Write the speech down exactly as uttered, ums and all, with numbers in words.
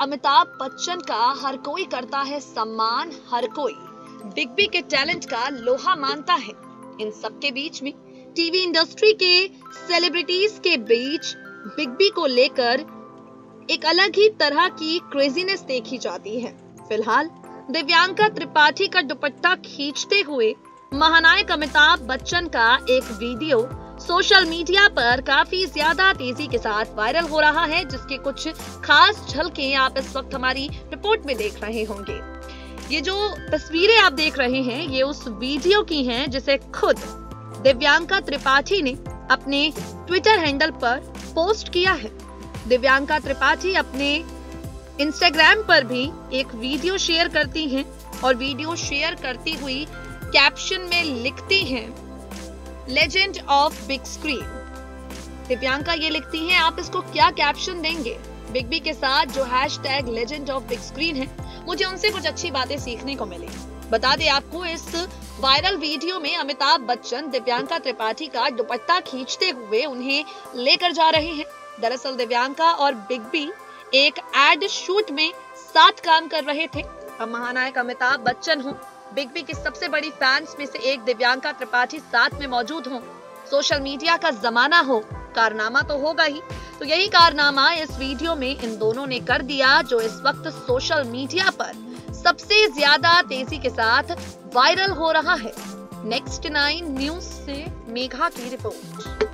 अमिताभ बच्चन का हर कोई करता है सम्मान, हर कोई बिग बी के टैलेंट का लोहा मानता है। इन सबके बीच में टीवी इंडस्ट्री के सेलिब्रिटीज के बीच बिग बी को लेकर एक अलग ही तरह की क्रेजीनेस देखी जाती है। फिलहाल दिव्यांका त्रिपाठी का दुपट्टा खींचते हुए महानायक अमिताभ बच्चन का एक वीडियो सोशल मीडिया पर काफी ज्यादा तेजी के साथ वायरल हो रहा है, जिसके कुछ खास झलकें आप इस वक्त हमारी रिपोर्ट में देख रहे होंगे। ये जो तस्वीरें आप देख रहे हैं ये उस वीडियो की हैं जिसे खुद दिव्यांका त्रिपाठी ने अपने ट्विटर हैंडल पर पोस्ट किया है। दिव्यांका त्रिपाठी अपने इंस्टाग्राम पर भी एक वीडियो शेयर करती हैं और वीडियो शेयर करती हुई कैप्शन में लिखती हैं legend of big screen. Divyanka ये लिखती हैं, आप इसको क्या कैप्शन देंगे? बिग बी के साथ जो hashtag legend of big screen है, मुझे उनसे कुछ अच्छी बातें सीखने को मिली। बता दे आपको, इस वायरल वीडियो में अमिताभ बच्चन दिव्यांका त्रिपाठी का दुपट्टा खींचते हुए उन्हें लेकर जा रहे हैं। दरअसल दिव्यांका और बिग बी एक एड शूट में साथ काम कर रहे थे। अब महानायक अमिताभ बच्चन हो, बिग बी की सबसे बड़ी फैंस में से एक दिव्यांका त्रिपाठी साथ में मौजूद हो, सोशल मीडिया का जमाना हो, कारनामा तो होगा ही। तो यही कारनामा इस वीडियो में इन दोनों ने कर दिया, जो इस वक्त सोशल मीडिया पर सबसे ज्यादा तेजी के साथ वायरल हो रहा है। नेक्स्ट नाइन न्यूज से मेघा की रिपोर्ट।